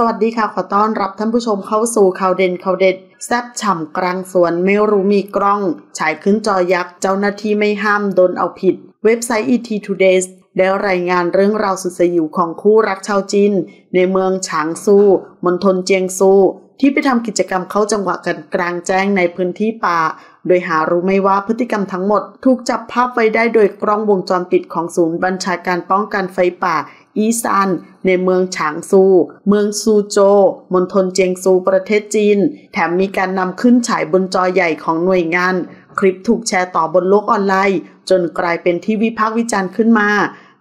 สวัสดีค่ะขอต้อนรับท่านผู้ชมเข้าสู่ข่าวเด่นข่าวเด็ดแซ่บฉ่ำกลางสวนไม่รู้มีกล้องฉายขึ้นจอยักษ์เจ้าหน้าที่ไม่ห้ามโดนเอาผิดเว็บไซต์ ET Today ได้รายงานเรื่องราวสุดสยิวของคู่รักชาวจีนในเมืองฉางซูมณฑลเจียงซูที่ไปทำกิจกรรมเข้าจังหวะกันกลางแจ้งในพื้นที่ป่าโดยหารู้ไม่ว่าพฤติกรรมทั้งหมดถูกจับภาพไว้ได้โดยกล้องวงจรปิดของศูนย์บัญชาการป้องกันไฟป่าอีซานในเมืองฉางซูเมืองซูโจวมณฑลเจียงซูประเทศจีนแถมมีการนำขึ้นฉายบนจอใหญ่ของหน่วยงานคลิปถูกแชร์ต่อบนโลกออนไลน์จนกลายเป็นที่วิพากษ์วิจารณ์ขึ้นมา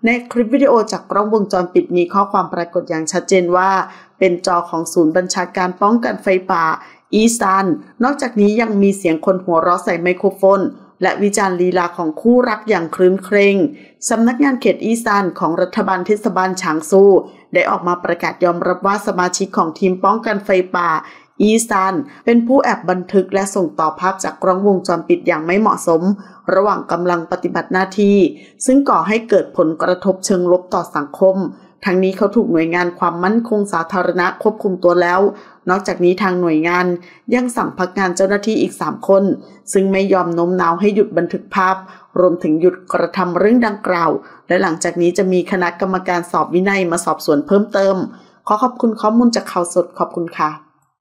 ในคลิปวิดีโอจากกล้องวงจรปิดมีข้อความปรากฏอย่างชัดเจนว่าเป็นจอของศูนย์บัญชาการป้องกันไฟป่าอีซานนอกจากนี้ยังมีเสียงคนหัวเราะใส่ไมโครโฟนและวิจารณ์ลีลาของคู่รักอย่างครื้นเครงสำนักงานเขตอีซานของรัฐบาลเทศบาลฉางซูได้ออกมาประกาศยอมรับว่าสมาชิกของทีมป้องกันไฟป่าอีซานเป็นผู้แอบบันทึกและส่งต่อภาพจากกล้องวงจรปิดอย่างไม่เหมาะสมระหว่างกำลังปฏิบัติหน้าที่ซึ่งก่อให้เกิดผลกระทบเชิงลบต่อสังคมทั้งนี้เขาถูกหน่วยงานความมั่นคงสาธารณะควบคุมตัวแล้วนอกจากนี้ทางหน่วยงานยังสั่งพักงานเจ้าหน้าที่อีก3คนซึ่งไม่ยอมโน้มน้าวให้หยุดบันทึกภาพรวมถึงหยุดกระทำเรื่องดังกล่าวและหลังจากนี้จะมีคณะกรรมการสอบวินัยมาสอบสวนเพิ่มเติมขอขอบคุณข้อมูลจากข่าวสดขอบคุณค่ะ